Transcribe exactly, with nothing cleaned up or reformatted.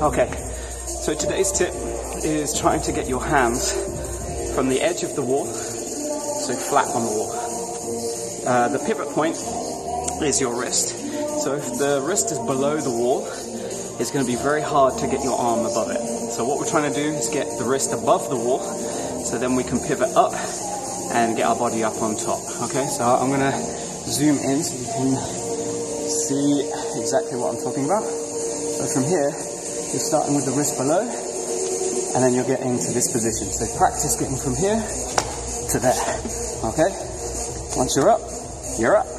Okay, so today's tip is trying to get your hands from the edge of the wall, so flat on the wall. Uh, the pivot point is your wrist. So if the wrist is below the wall, it's going to be very hard to get your arm above it. So what we're trying to do is get the wrist above the wall, so then we can pivot up and get our body up on top. Okay, so I'm going to zoom in so you can see exactly what I'm talking about. So from here, you're starting with the wrist below, and then you'll get into this position. So practice getting from here to there. Okay, once you're up, you're up.